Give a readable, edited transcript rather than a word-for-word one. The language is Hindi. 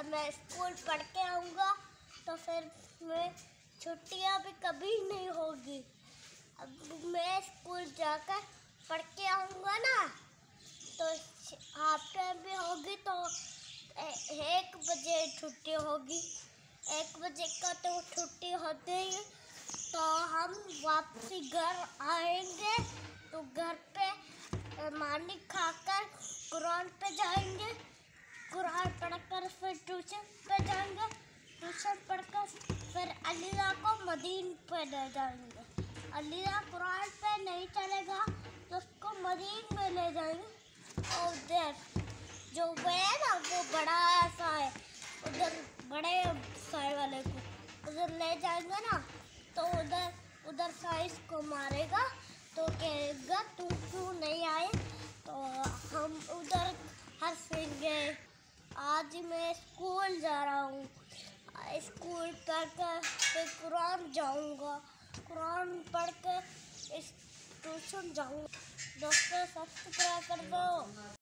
अब मैं स्कूल पढ़ के आऊँगा तो फिर मैं छुट्टियाँ भी कभी नहीं होगी। अब मैं स्कूल जाकर पढ़ के आऊँगा ना तो हाफ टाइम भी होगी तो 1 बजे छुट्टी होगी। 1 बजे का तो छुट्टी होती है तो हम वापसी घर आएंगे तो घर पे मानी खाकर कुरान पे जाएंगे, कुरान पढ़कर फिर ट्यूशन पे जाएंगे, ट्यूशन पढ़कर फिर अलीला को मदीन पे ले जाएंगे। अलीला कुरान पे नहीं चलेगा तो उसको मदीन में ले जाएंगे। और उधर जो है ना वो बड़ा सा है, उधर बड़े साई वाले को उधर ले जाएंगे ना तो उधर साइज को मारेगा तो कहेगा तू क्यों नहीं आए। तो हम उधर हंसेंगे। आज मैं स्कूल जा रहा हूँ, स्कूल पढ़कर फिर कुरान जाऊँगा, कुरान पढ़ कर इस ट्यूशन जाऊँगा। दोस्तों सब्सक्राइब कर दो।